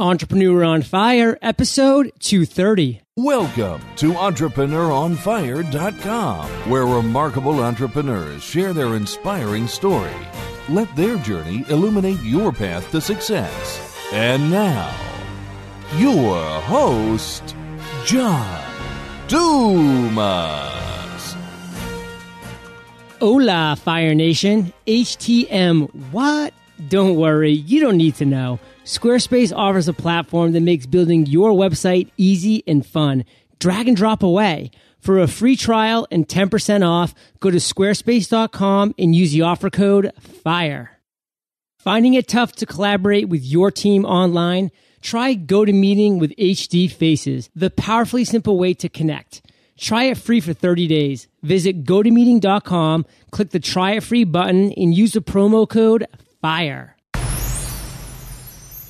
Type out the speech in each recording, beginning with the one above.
Entrepreneur on Fire, episode 230. Welcome to EntrepreneurOnFire.com, where remarkable entrepreneurs share their inspiring story. Let their journey illuminate your path to success. And now, your host, John Dumas. Hola, Fire Nation. HTM, what? Don't worry, you don't need to know. Squarespace offers a platform that makes building your website easy and fun. Drag and drop away. For a free trial and 10% off, go to squarespace.com and use the offer code FIRE. Finding it tough to collaborate with your team online? Try GoToMeeting with HD Faces, the powerfully simple way to connect. Try it free for 30 days. Visit gotomeeting.com, click the Try It Free button, and use the promo code FIRE.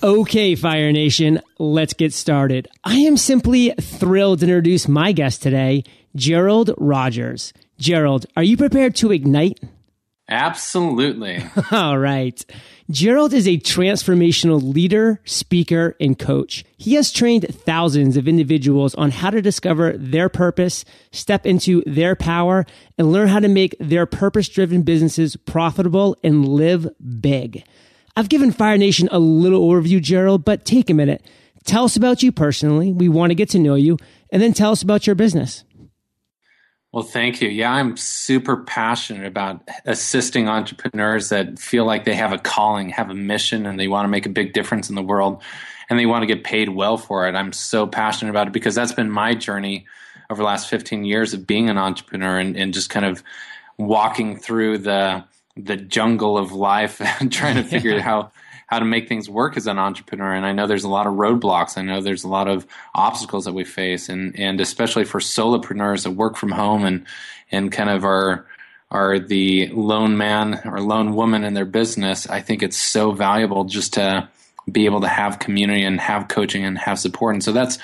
Okay, Fire Nation, let's get started. I am simply thrilled to introduce my guest today, Gerald Rogers. Gerald, are you prepared to ignite? Absolutely. All right. Gerald is a transformational leader, speaker, and coach. He has trained thousands of individuals on how to discover their purpose, step into their power, and learn how to make their purpose-driven businesses profitable and live big. I've given Fire Nation a little overview, Gerald, but take a minute. Tell us about you personally. We want to get to know you. And then tell us about your business. Well, thank you. Yeah, I'm super passionate about assisting entrepreneurs that feel like they have a calling, have a mission, and they want to make a big difference in the world, and they want to get paid well for it. I'm so passionate about it because that's been my journey over the last 15 years of being an entrepreneur and just kind of walking through the jungle of life and trying to figure out how to make things work as an entrepreneur. And I know there's a lot of roadblocks. I know there's a lot of obstacles that we face, and especially for solopreneurs that work from home and kind of are the lone man or lone woman in their business. I think it's so valuable just to be able to have community and have coaching and have support. And so that's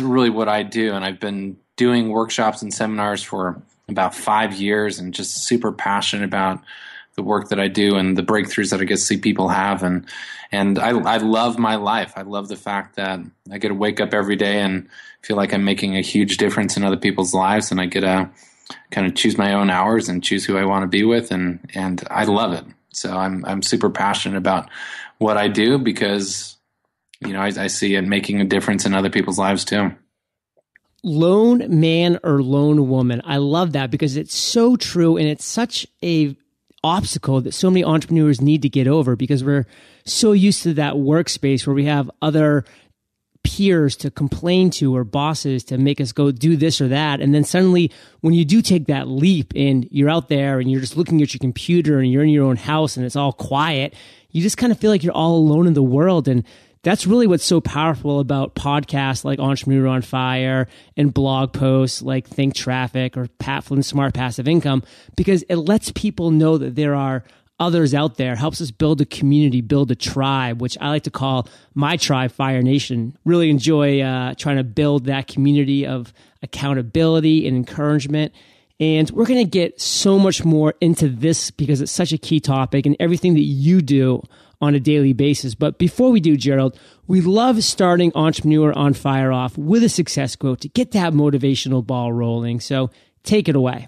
really what I do. And I've been doing workshops and seminars for about 5 years and just super passionate about the work that I do and the breakthroughs that I get to see people have. And I love my life. I love the fact that I get to wake up every day and feel like I'm making a huge difference in other people's lives. And I get to kind of choose my own hours and choose who I want to be with. And I love it. So I'm super passionate about what I do because, you know, I see it making a difference in other people's lives too. Lone man or lone woman. I love that because it's so true. And it's such a obstacle that so many entrepreneurs need to get over because we're so used to that workspace where we have other peers to complain to or bosses to make us go do this or that. And then suddenly when you do take that leap and you're out there and you're just looking at your computer and you're in your own house and it's all quiet, you just kind of feel like you're all alone in the world. And that's really what's so powerful about podcasts like Entrepreneur on Fire and blog posts like Think Traffic or Pat Flynn's Smart Passive Income, because it lets people know that there are others out there, helps us build a community, build a tribe, which I like to call my tribe, Fire Nation. Really enjoy trying to build that community of accountability and encouragement. And we're going to get so much more into this because it's such a key topic and everything that you do on a daily basis. But before we do, Gerald, we love starting Entrepreneur on Fire off with a success quote to get that motivational ball rolling. So take it away.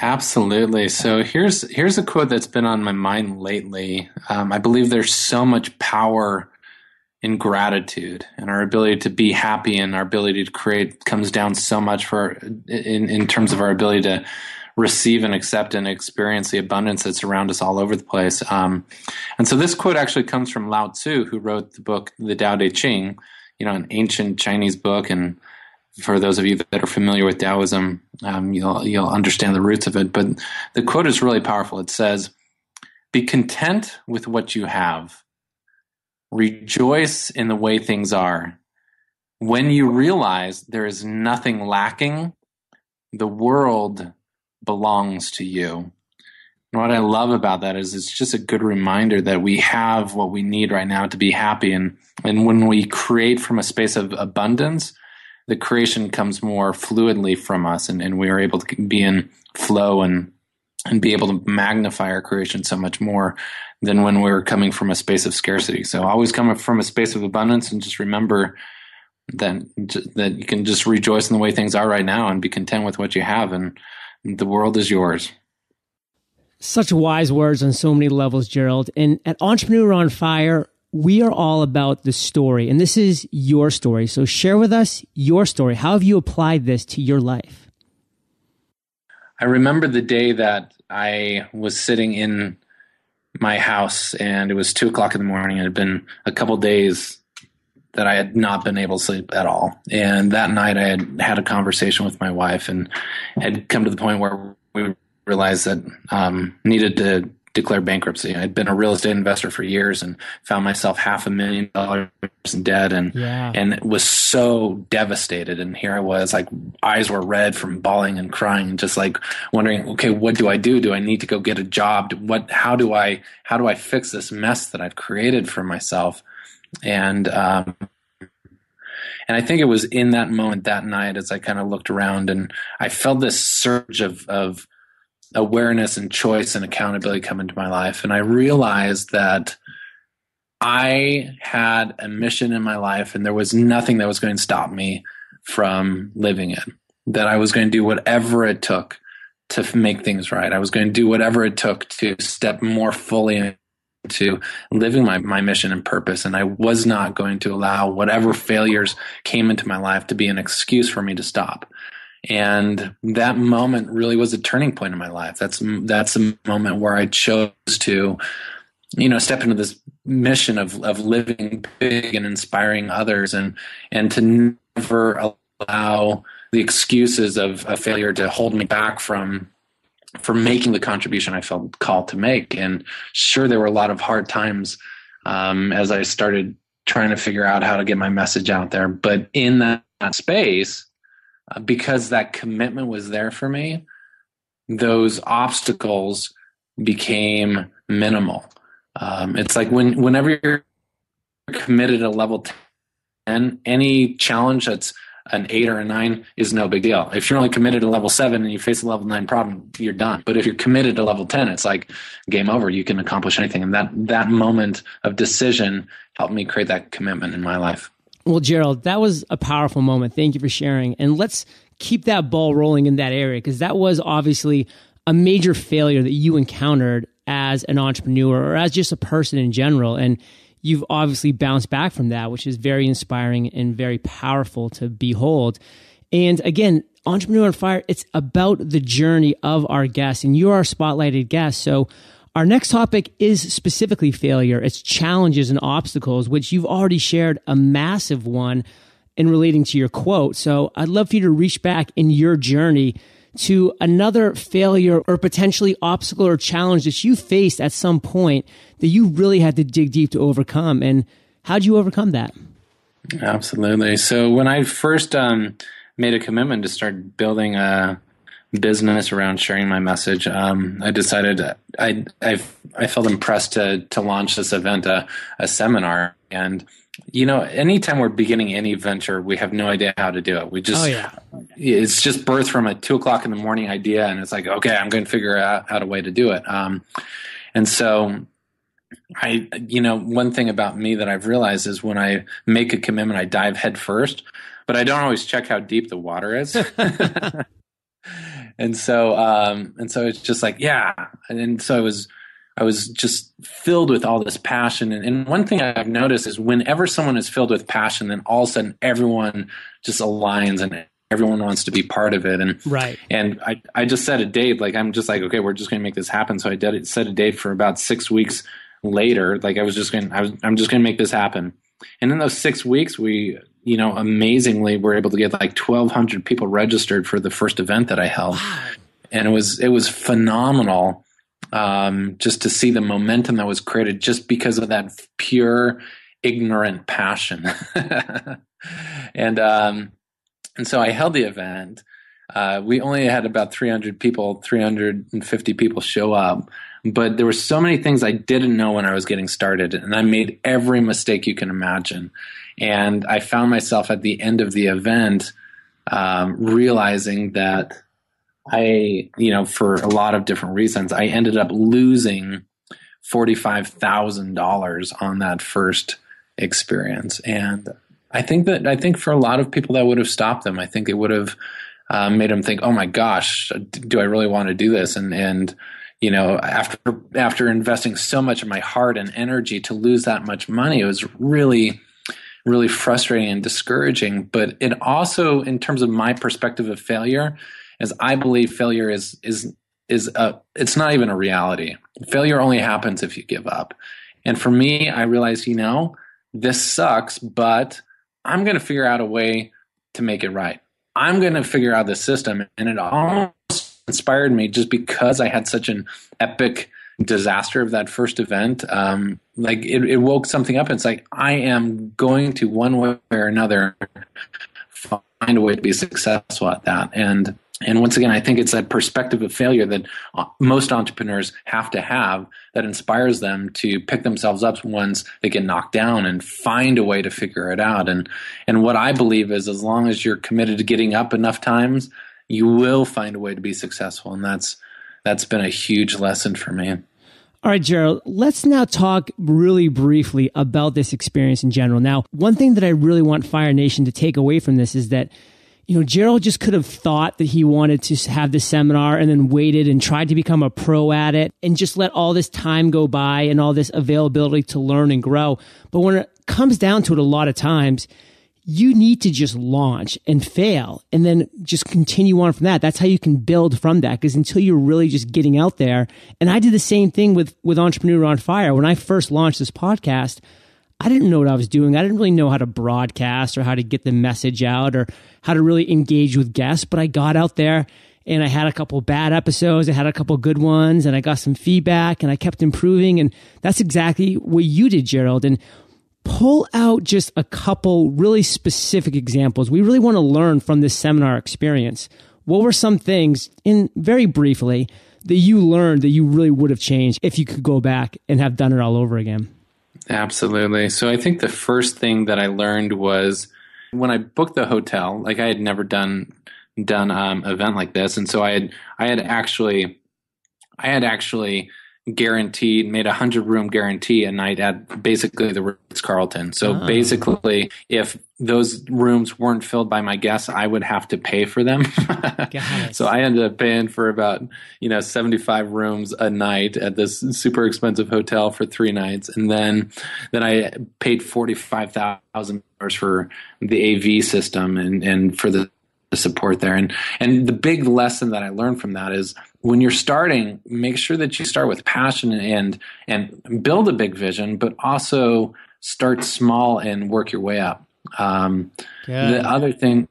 Absolutely. So here's a quote that's been on my mind lately. I believe there's so much power in gratitude, and our ability to be happy and our ability to create comes down so much in terms of our ability to receive and accept and experience the abundance that's around us all over the place. And so this quote actually comes from Lao Tzu, who wrote the book, The Tao Te Ching, you know, an ancient Chinese book. And for those of you that are familiar with Taoism, you'll understand the roots of it. But the quote is really powerful. It says, "Be content with what you have. Rejoice in the way things are. When you realize there is nothing lacking, the world belongs to you." And what I love about that is it's just a good reminder that we have what we need right now to be happy. And when we create from a space of abundance, the creation comes more fluidly from us, and we are able to be in flow and and be able to magnify our creation so much more than when we're coming from a space of scarcity. So always come from a space of abundance, and just remember that you can just rejoice in the way things are right now and be content with what you have, and the world is yours. Such wise words on so many levels, Gerald. And at Entrepreneur on Fire, we are all about the story, and this is your story. So share with us your story. How have you applied this to your life? I remember the day that I was sitting in my house, and it was 2 o'clock in the morning. It had been a couple days that I had not been able to sleep at all. And that night I had had a conversation with my wife and had come to the point where we realized that needed to declare bankruptcy. I'd been a real estate investor for years and found myself $500,000 in debt and was so devastated. And here I was, like, eyes were red from bawling and crying and just like wondering, okay, what do I do? Do I need to go get a job? How do I fix this mess that I've created for myself? And I think it was in that moment, that night, as I kind of looked around, and I felt this surge of awareness and choice and accountability come into my life. And I realized that I had a mission in my life, and there was nothing that was going to stop me from living it, that I was going to do whatever it took to make things right. I was going to do whatever it took to step more fully to living my mission and purpose. And I was not going to allow whatever failures came into my life to be an excuse for me to stop. And that moment really was a turning point in my life. That's a moment where I chose to, step into this mission of living big and inspiring others, and to never allow the excuses of failure to hold me back from making the contribution I felt called to make. And sure, there were a lot of hard times as I started trying to figure out how to get my message out there. But in that space, because that commitment was there for me, those obstacles became minimal. It's like whenever you're committed at level 10, any challenge that's an 8 or a 9 is no big deal. If you're only committed to level 7 and you face a level 9 problem, you're done. But if you're committed to level 10, it's like game over. You can accomplish anything. And that moment of decision helped me create that commitment in my life. Well, Gerald, that was a powerful moment. Thank you for sharing. And let's keep that ball rolling in that area, because that was obviously a major failure that you encountered as an entrepreneur or as just a person in general. And you've obviously bounced back from that, which is very inspiring and very powerful to behold. And again, Entrepreneur on Fire, it's about the journey of our guests, and you're our spotlighted guest. So our next topic is specifically failure. It's challenges and obstacles, which you've already shared a massive one in relating to your quote. So I'd love for you to reach back in your journey to another failure or potentially obstacle or challenge that you faced at some point that you really had to dig deep to overcome. And how'd you overcome that? Absolutely. So when I first made a commitment to start building a business around sharing my message, I decided I felt impressed to launch this event, a seminar. And anytime we're beginning any venture, we have no idea how to do it. We just, it's just birthed from a 2 o'clock in the morning idea. And it's like, okay, I'm going to figure out how to way to do it. And so I, one thing about me that I've realized is when I make a commitment, I dive head first, but I don't always check how deep the water is. And so it's just like, And so I was just filled with all this passion. And one thing I've noticed is whenever someone is filled with passion, then all of a sudden everyone just aligns and everyone wants to be part of it. And right. And I just set a date. Like, I'm just like, okay, we're just going to make this happen. So I did it, set a date for about 6 weeks later. Like, I'm just going to make this happen. And in those 6 weeks, we, amazingly were able to get like 1,200 people registered for the first event that I held. Wow. And it was phenomenal. Just to see the momentum that was created just because of that pure, ignorant passion. And so I held the event. We only had about 350 people show up, but there were so many things I didn't know when I was getting started, and I made every mistake you can imagine. And I found myself at the end of the event, realizing that I, you know, for a lot of different reasons, I ended up losing $45,000 on that first experience. And I think for a lot of people that would have stopped them. I think it would have made them think, oh my gosh, do I really want to do this? And you know, after investing so much of my heart and energy to lose that much money, it was really, really frustrating and discouraging. But it also, in terms of my perspective of failure, as I believe failure is it's not even a reality. Failure only happens if you give up. And for me, I realized, you know, this sucks, but I'm going to figure out a way to make it right. I'm going to figure out the system. And it almost inspired me just because I had such an epic disaster of that first event. It woke something up. And it's like, I am going to, one way or another, find a way to be successful at that. And once again, I think it's that perspective of failure that most entrepreneurs have to have that inspires them to pick themselves up once they get knocked down and find a way to figure it out. And what I believe is, as long as you're committed to getting up enough times, you will find a way to be successful. And that's been a huge lesson for me. All right, Gerald, let's now talk really briefly about this experience in general. Now, one thing that I really want Fire Nation to take away from this is that, you know, Gerald just could have thought that he wanted to have this seminar and then waited and tried to become a pro at it and just let all this time go by and all this availability to learn and grow. But when it comes down to it, a lot of times you need to just launch and fail and then just continue on from that. That's how you can build from that, because until you're really just getting out there. And I did the same thing with Entrepreneur on Fire. When I first launched this podcast, I didn't know what I was doing. I didn't really know how to broadcast or how to get the message out or how to really engage with guests. But I got out there and I had a couple bad episodes. I had a couple good ones, and I got some feedback, and I kept improving. And that's exactly what you did, Gerald. And pull out just a couple really specific examples. We really want to learn from this seminar experience. What were some things, in very briefly, that you learned that you really would have changed if you could go back and have done it all over again? Absolutely. So I think the first thing that I learned was, when I booked the hotel, like, I had never done event like this. And so I had actually guaranteed, made 100-room guarantee a night at basically the Ritz-Carlton. So basically, if those rooms weren't filled by my guests, I would have to pay for them. So I ended up paying for about, 75 rooms a night at this super expensive hotel for 3 nights. And then I paid $45,000 for the AV system and for the support there. And the big lesson that I learned from that is, when you're starting, make sure that you start with passion and build a big vision, but also start small and work your way up. The other thing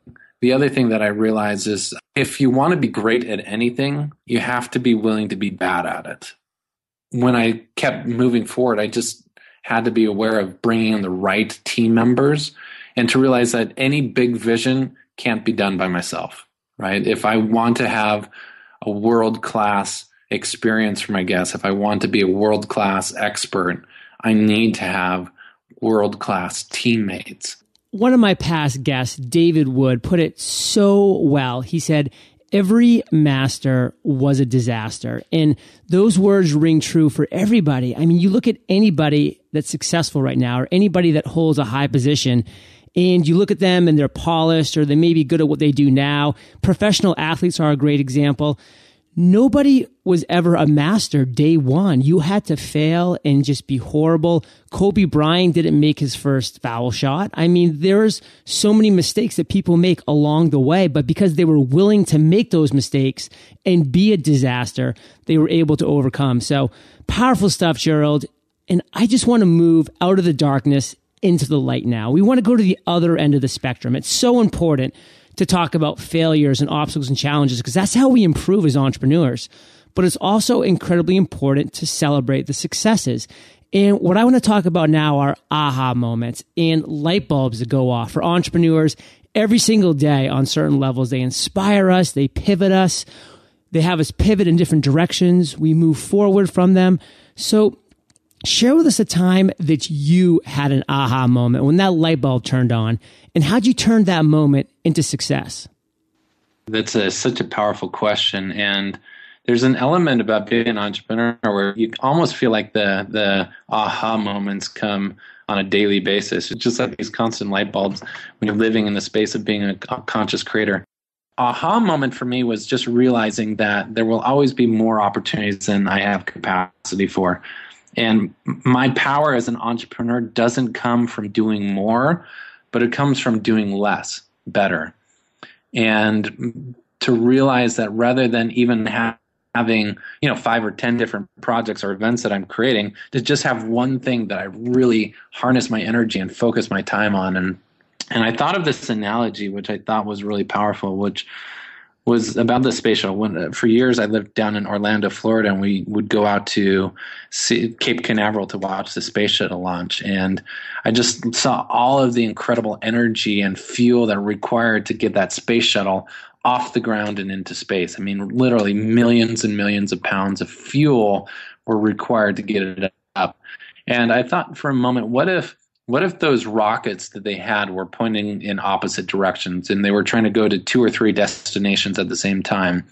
that I realized is, if you want to be great at anything, you have to be willing to be bad at it. When I kept moving forward, I just had to be aware of bringing in the right team members and to realize that any big vision can't be done by myself, right? If I want to have a world-class experience for my guests, if I want to be a world-class expert, I need to have world-class teammates. One of my past guests, David Wood, put it so well. He said, every master was a disaster. And those words ring true for everybody. I mean, you look at anybody that's successful right now or anybody that holds a high position, and you look at them and they're polished or they may be good at what they do now. Professional athletes are a great example. Nobody was ever a master day one. You had to fail and just be horrible. Kobe Bryant didn't make his first foul shot. I mean, there's so many mistakes that people make along the way, but because they were willing to make those mistakes and be a disaster, they were able to overcome. So powerful stuff, Gerald. And I just want to move out of the darkness into the light now. We want to go to the other end of the spectrum. It's so important to talk about failures and obstacles and challenges, because that's how we improve as entrepreneurs. But it's also incredibly important to celebrate the successes. And what I want to talk about now are aha moments and light bulbs that go off for entrepreneurs every single day on certain levels. They inspire us. They pivot us. They have us pivot in different directions. We move forward from them. So share with us a time that you had an aha moment when that light bulb turned on, and how'd you turn that moment into success? That's such a powerful question. And there's an element about being an entrepreneur where you almost feel like the aha moments come on a daily basis. It's just like these constant light bulbs when you're living in the space of being a conscious creator. Aha moment for me was just realizing that there will always be more opportunities than I have capacity for. And my power as an entrepreneur doesn't come from doing more, but it comes from doing less better. And to realize that rather than even having 5 or 10 different projects or events that I'm creating, to just have one thing that I really harness my energy and focus my time on. And I thought of this analogy, which I thought was really powerful, which was about the space shuttle. For years, I lived down in Orlando, Florida, and we would go out to Cape Canaveral to watch the space shuttle launch. And I just saw all of the incredible energy and fuel that required to get that space shuttle off the ground and into space. I mean, literally millions and millions of pounds of fuel were required to get it up. And I thought for a moment, what if those rockets that they had were pointing in opposite directions and they were trying to go to 2 or 3 destinations at the same time?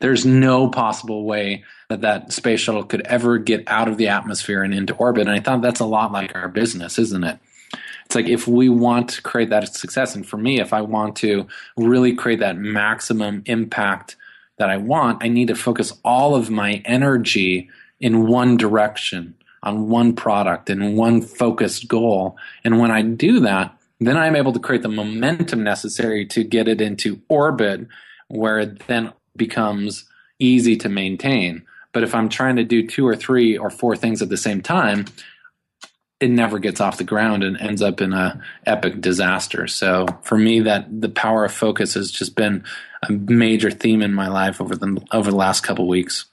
There's no possible way that that space shuttle could ever get out of the atmosphere and into orbit. And I thought that's a lot like our business, isn't it? It's like if we want to create that success, and for me, if I want to really create that maximum impact that I want, I need to focus all of my energy in one direction, on one product and one focused goal. And when I do that, then I'm able to create the momentum necessary to get it into orbit where it then becomes easy to maintain. But if I'm trying to do 2 or 3 or 4 things at the same time, it never gets off the ground and ends up in an epic disaster. So for me, that the power of focus has just been a major theme in my life over the last couple of weeks.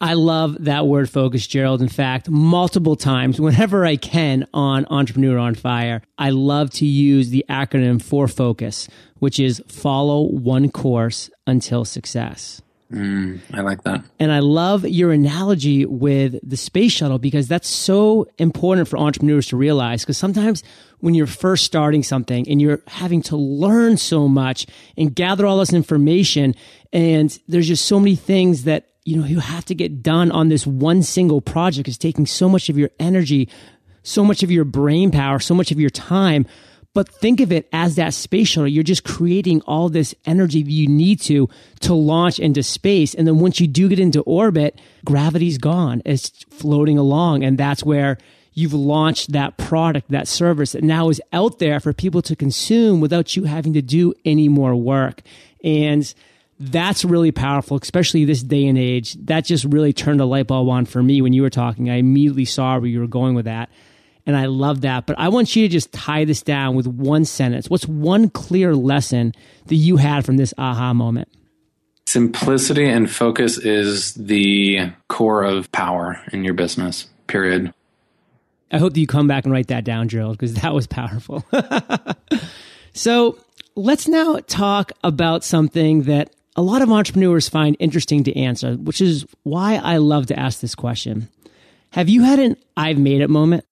I love that word focus, Gerald. In fact, multiple times, whenever I can on Entrepreneur on Fire, I love to use the acronym for focus, which is follow one course until success. I like that. And I love your analogy with the space shuttle because that's so important for entrepreneurs to realize, because sometimes when you're first starting something and you're having to learn so much and gather all this information, and there's just so many things that you have to get done on this one single project. It's taking so much of your energy, so much of your brain power, so much of your time. But think of it as that space shuttle. You're just creating all this energy that you need to launch into space. And then once you do get into orbit, gravity's gone. It's floating along. And that's where you've launched that product, that service that now is out there for people to consume without you having to do any more work. And that's really powerful, especially this day and age. That just really turned a light bulb on for me when you were talking. I immediately saw where you were going with that, and I love that. But I want you to just tie this down with one sentence. What's one clear lesson that you had from this aha moment? Simplicity and focus is the core of power in your business, period. I hope that you come back and write that down, Gerald, because that was powerful. So let's now talk about something that a lot of entrepreneurs find interesting to answer, which is why I love to ask this question. Have you had an I've made it moment?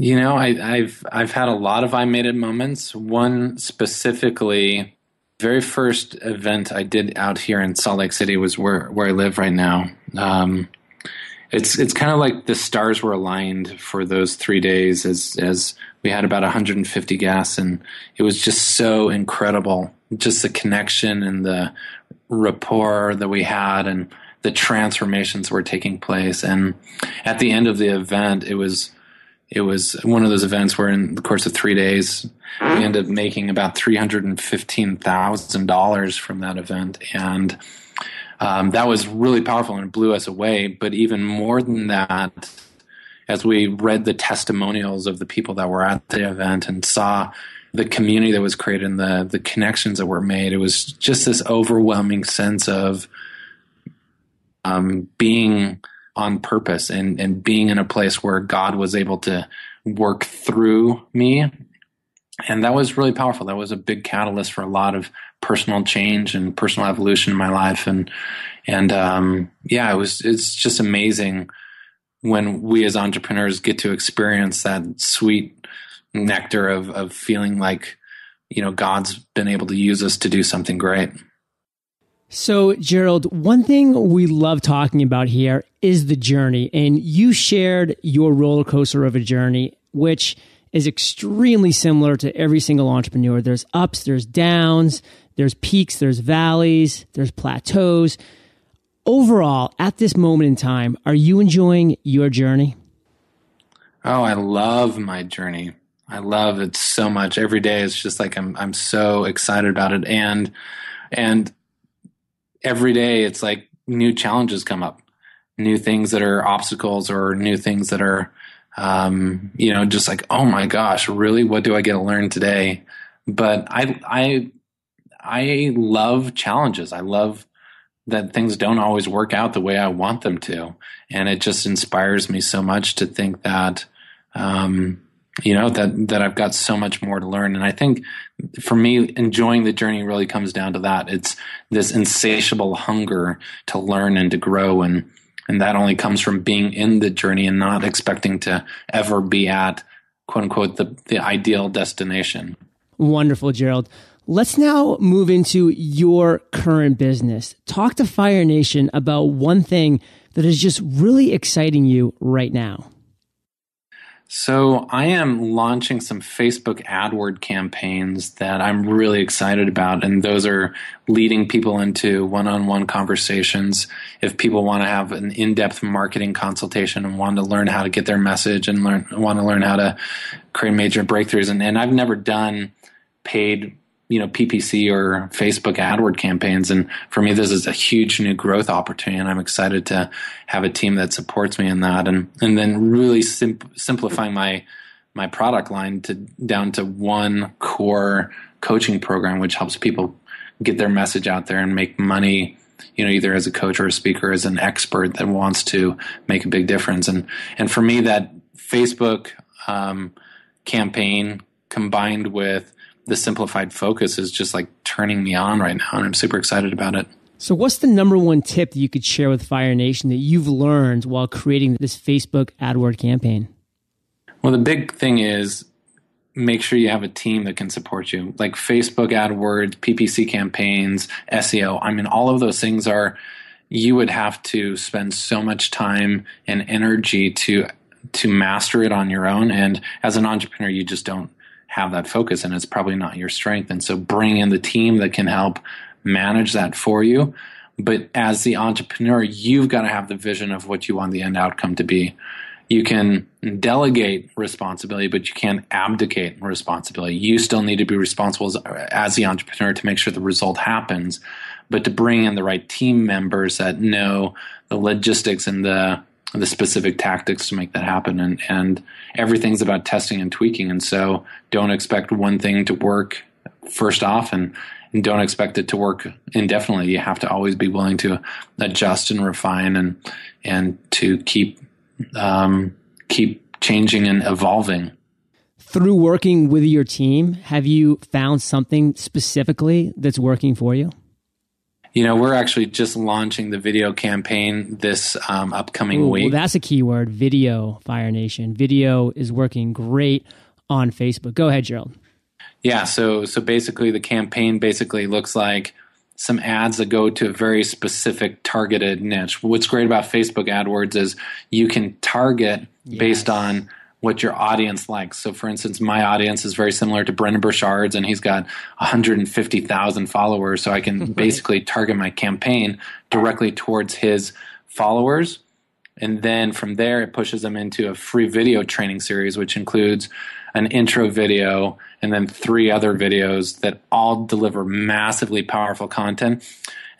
I've had a lot of I made it moments. One specifically, very first event I did out here in Salt Lake City was where I live right now. It's kind of like the stars were aligned for those 3 days as we had about 150 guests, and it was just so incredible. Just the connection and the rapport that we had and the transformations were taking place. And at the end of the event, it was one of those events where in the course of 3 days, we ended up making about $315,000 from that event. And that was really powerful and it blew us away. But even more than that, as we read the testimonials of the people that were at the event and saw the community that was created and the connections that were made, it was just this overwhelming sense of being on purpose and being in a place where God was able to work through me. And that was really powerful. That was a big catalyst for a lot of personal change and personal evolution in my life. And it's just amazing when we as entrepreneurs get to experience that sweet nectar of feeling like God's been able to use us to do something great. So, Gerald, one thing we love talking about here is the journey. And you shared your roller coaster of a journey, which is extremely similar to every single entrepreneur. There's ups, there's downs, there's peaks, there's valleys, there's plateaus. Overall, at this moment in time, are you enjoying your journey? Oh, I love my journey. I love it so much. Every day it's just like I'm so excited about it. And every day it's like new challenges come up, new things that are obstacles or new things that are, just like, oh my gosh, really? What do I get to learn today? But I love challenges. I love that things don't always work out the way I want them to. And it just inspires me so much to think that, that I've got so much more to learn. And I think for me, enjoying the journey really comes down to that. It's this insatiable hunger to learn and to grow. And that only comes from being in the journey and not expecting to ever be at, quote unquote, the ideal destination. Wonderful, Gerald. Let's now move into your current business. Talk to Fire Nation about one thing that is just really exciting you right now. So I am launching some Facebook AdWord campaigns that I'm really excited about, and those are leading people into one-on-one conversations. If people want to have an in-depth marketing consultation and want to learn how to get their message and want to learn how to create major breakthroughs, and I've never done paid, PPC or Facebook AdWord campaigns. And for me, this is a huge new growth opportunity. And I'm excited to have a team that supports me in that. And then really simplifying my product line down to one core coaching program, which helps people get their message out there and make money, either as a coach or a speaker, as an expert that wants to make a big difference. And for me, that Facebook campaign combined with the simplified focus is just like turning me on right now, and I'm super excited about it. So what's the number one tip that you could share with Fire Nation that you've learned while creating this Facebook AdWord campaign? Well, the big thing is make sure you have a team that can support you. Like Facebook AdWords, PPC campaigns, SEO. I mean, all of those things are, you would have to spend so much time and energy to master it on your own. And as an entrepreneur, you just don't have that focus, and it's probably not your strength. And so bring in the team that can help manage that for you. But as the entrepreneur, you've got to have the vision of what you want the end outcome to be. You can delegate responsibility, but you can't abdicate responsibility. You still need to be responsible as the entrepreneur to make sure the result happens, but to bring in the right team members that know the logistics and the specific tactics to make that happen. And everything's about testing and tweaking. And so don't expect one thing to work first off and don't expect it to work indefinitely. You have to always be willing to adjust and refine and to keep changing and evolving. Through working with your team, have you found something specifically that's working for you? We're actually just launching the video campaign this upcoming week. Well, that's a key word, video, Fire Nation. Video is working great on Facebook. Go ahead, Gerald. Yeah, so basically the campaign looks like some ads that go to a very specific targeted niche. What's great about Facebook AdWords is you can target based on what your audience likes. So for instance, my audience is very similar to Brendan Burchard's, and he's got 150,000 followers. So I can basically target my campaign directly towards his followers. And then from there, it pushes them into a free video training series, which includes an intro video and then 3 other videos that all deliver massively powerful content.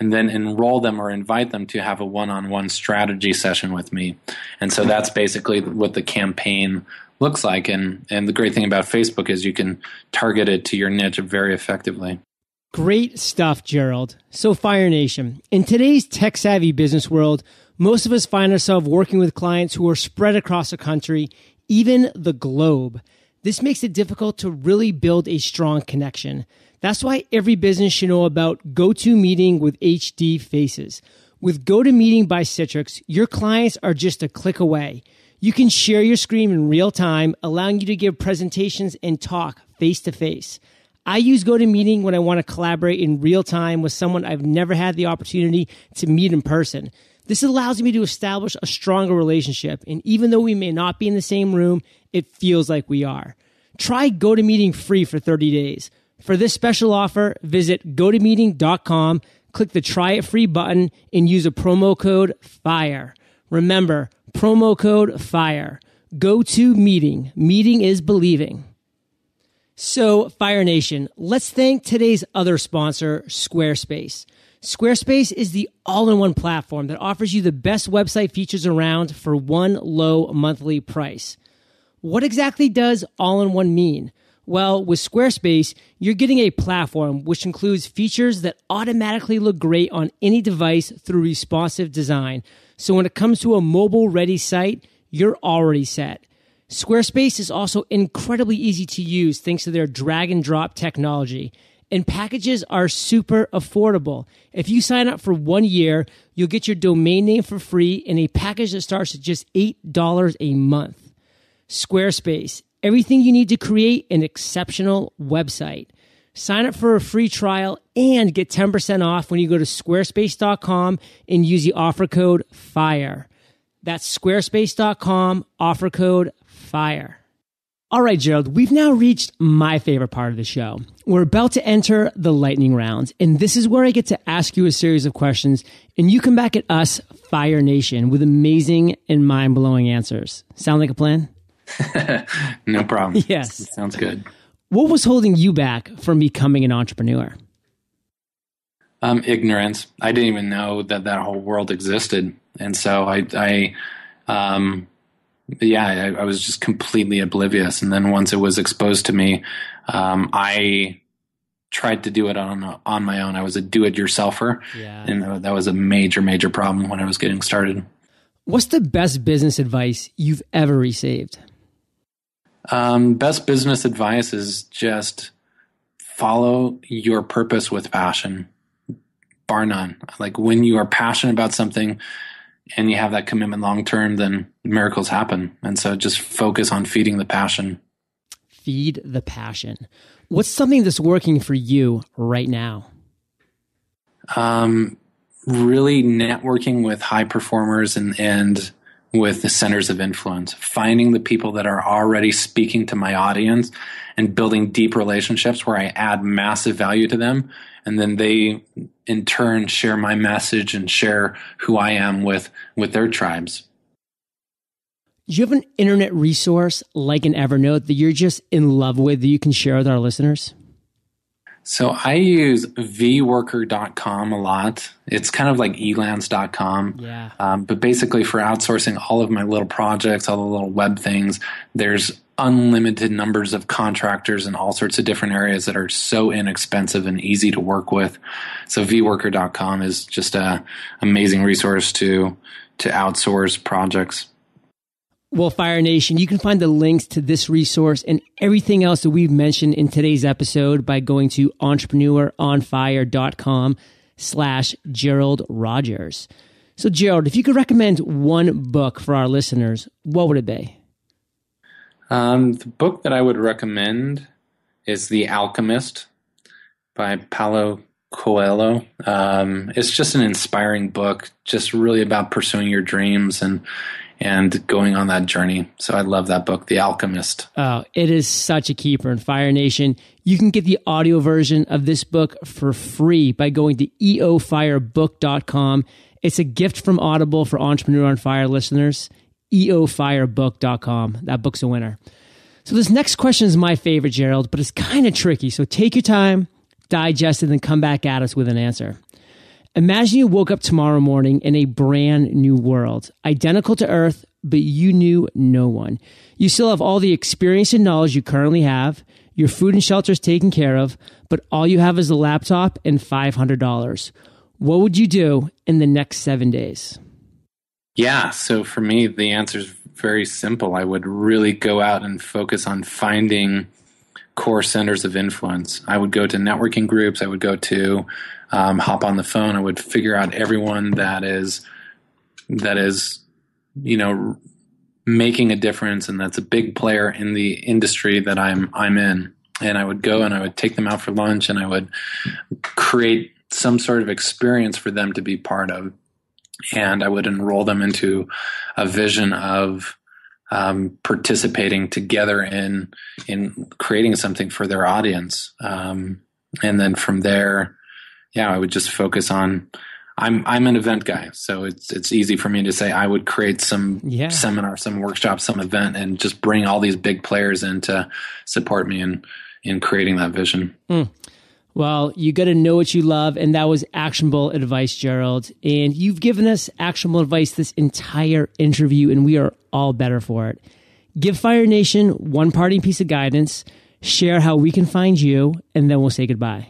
And then enroll them or invite them to have a one-on-one strategy session with me. And so that's basically what the campaign looks like. And the great thing about Facebook is you can target it to your niche very effectively. Great stuff, Gerald. So Fire Nation, in today's tech-savvy business world, most of us find ourselves working with clients who are spread across the country, even the globe. This makes it difficult to really build a strong connection. That's why every business should know about GoToMeeting with HD Faces. With GoToMeeting by Citrix, your clients are just a click away. You can share your screen in real time, allowing you to give presentations and talk face-to-face. I use GoToMeeting when I want to collaborate in real time with someone I've never had the opportunity to meet in person. This allows me to establish a stronger relationship, and even though we may not be in the same room, it feels like we are. Try GoToMeeting free for 30 days. For this special offer, visit GoToMeeting.com, click the Try It Free button, and use a promo code FIRE. Remember, promo code FIRE. GoToMeeting. Meeting is believing. So, Fire Nation, let's thank today's other sponsor, Squarespace. Squarespace is the all-in-one platform that offers you the best website features around for one low monthly price. What exactly does all-in-one mean? Well, with Squarespace, you're getting a platform which includes features that automatically look great on any device through responsive design. So when it comes to a mobile-ready site, you're already set. Squarespace is also incredibly easy to use thanks to their drag-and-drop technology. And packages are super affordable. If you sign up for 1 year, you'll get your domain name for free in a package that starts at just $8 a month. Squarespace, everything you need to create an exceptional website. Sign up for a free trial and get 10% off when you go to squarespace.com and use the offer code FIRE. That's squarespace.com, offer code FIRE. All right, Gerald, we've now reached my favorite part of the show. We're about to enter the lightning rounds, and this is where I get to ask you a series of questions, and you come back at us, Fire Nation, with amazing and mind-blowing answers. Sound like a plan? No problem. Yes. It sounds good. What was holding you back from becoming an entrepreneur? Ignorance. I didn't even know that whole world existed, and so I was just completely oblivious. And then once it was exposed to me, I tried to do it on my own. I was a do-it-yourselfer, and that was a major, major problem when I was getting started. What's the best business advice you've ever received? Best business advice is just follow your purpose with passion, bar none. Like when you are passionate about something, and you have that commitment long-term, then miracles happen. And so just focus on feeding the passion. Feed the passion. What's something that's working for you right now? Really networking with high performers and with the centers of influence, finding the people that are already speaking to my audience and building deep relationships where I add massive value to them. And then they, in turn, share my message and share who I am with their tribes. Do you have an internet resource like an Evernote that you're just in love with that you can share with our listeners? So I use vworker.com a lot. It's kind of like elance.com. Yeah. But basically for outsourcing all of my little projects, all the little web things, there's unlimited numbers of contractors in all sorts of different areas that are so inexpensive and easy to work with. So vworker.com is just an amazing resource to outsource projects. Well, Fire Nation, you can find the links to this resource and everything else that we've mentioned in today's episode by going to entrepreneuronfire.com/Gerald Rogers. So, Gerald, if you could recommend one book for our listeners, what would it be? The book that I would recommend is The Alchemist by Paolo Coelho. It's just an inspiring book, just really about pursuing your dreams and going on that journey. So I love that book, The Alchemist. Oh, it is such a keeper. And Fire Nation, you can get the audio version of this book for free by going to eofirebook.com. It's a gift from Audible for Entrepreneur on Fire listeners. eofirebook.com. That book's a winner. So this next question is my favorite, Gerald, but it's kind of tricky. So take your time, digest it, and then come back at us with an answer. Imagine you woke up tomorrow morning in a brand new world, identical to Earth, but you knew no one. You still have all the experience and knowledge you currently have, your food and shelter is taken care of, but all you have is a laptop and $500. What would you do in the next 7 days? Yeah, so for me, the answer is very simple. I would really go out and focus on finding core centers of influence. I would go to networking groups. I would go to hop on the phone. I would figure out everyone that is, making a difference and that's a big player in the industry that I'm in. And I would go and I would take them out for lunch and I would create some sort of experience for them to be part of. And I would enroll them into a vision of participating together in creating something for their audience. And then from there, yeah, I would just focus on, I'm an event guy, so it's easy for me to say I would create some seminar, some workshop, some event, and just bring all these big players in to support me in creating that vision. Mm. Well, you got to know what you love, and that was actionable advice, Gerald. And you've given us actionable advice this entire interview, and we are all better for it. Give Fire Nation one parting piece of guidance, share how we can find you, and then we'll say goodbye.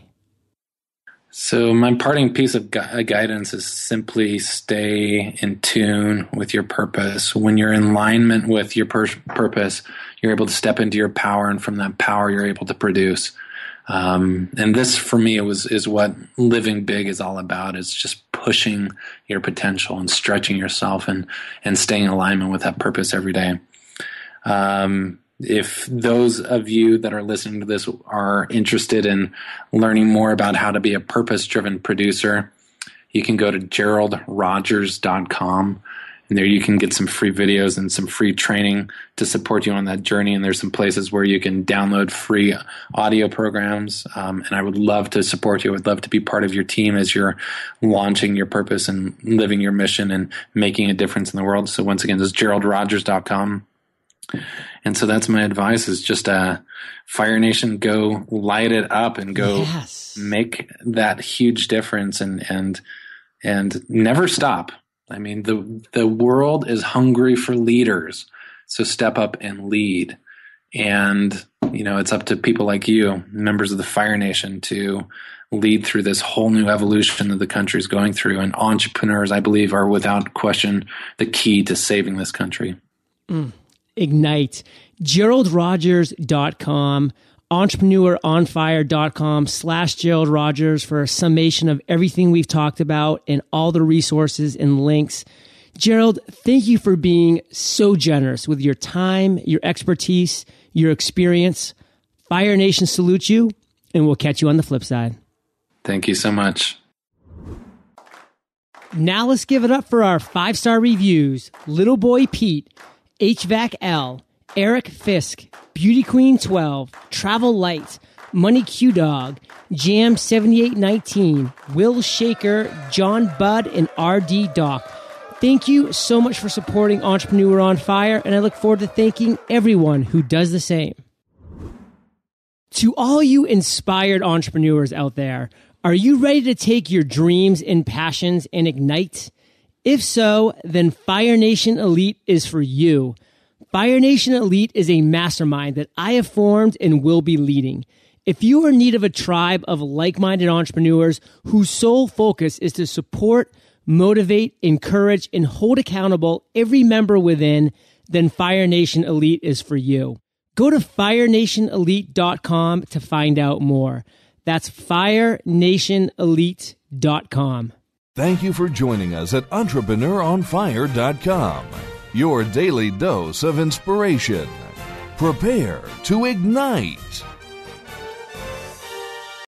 So my parting piece of guidance is simply stay in tune with your purpose. When you're in alignment with your purpose, you're able to step into your power, and from that power, you're able to produce. And this, for me, is what living big is all about. It's just pushing your potential and stretching yourself and staying in alignment with that purpose every day. If those of you that are listening to this are interested in learning more about how to be a purpose-driven producer, you can go to GeraldRogers.com, and there you can get some free videos and some free training to support you on that journey. And there's some places where you can download free audio programs. And I would love to support you. I would love to be part of your team as you're launching your purpose and living your mission and making a difference in the world. So once again, this is GeraldRogers.com. And so that's my advice, is just Fire Nation, go light it up and go make that huge difference and never stop. I mean, the world is hungry for leaders. So step up and lead. And, you know, it's up to people like you, members of the Fire Nation, to lead through this whole new evolution that the country is going through. And entrepreneurs, I believe, are without question the key to saving this country. Mm. Ignite. GeraldRogers.com, EntrepreneurOnFire.com /Gerald Rogers for a summation of everything we've talked about and all the resources and links. Gerald, thank you for being so generous with your time, your expertise, your experience. Fire Nation salutes you, and we'll catch you on the flip side. Thank you so much. Now let's give it up for our 5-star reviews. Little Boy Pete, HVAC L, Eric Fisk, Beauty Queen 12, Travel Light, Money Q Dog, Jam 7819, Will Shaker, John Budd, and RD Doc. Thank you so much for supporting Entrepreneur on Fire, and I look forward to thanking everyone who does the same. To all you inspired entrepreneurs out there, are you ready to take your dreams and passions and ignite? If so, then Fire Nation Elite is for you. Fire Nation Elite is a mastermind that I have formed and will be leading. If you are in need of a tribe of like-minded entrepreneurs whose sole focus is to support, motivate, encourage, and hold accountable every member within, then Fire Nation Elite is for you. Go to FireNationElite.com to find out more. That's FireNationElite.com. Thank you for joining us at EntrepreneurOnFire.com, your daily dose of inspiration. Prepare to ignite.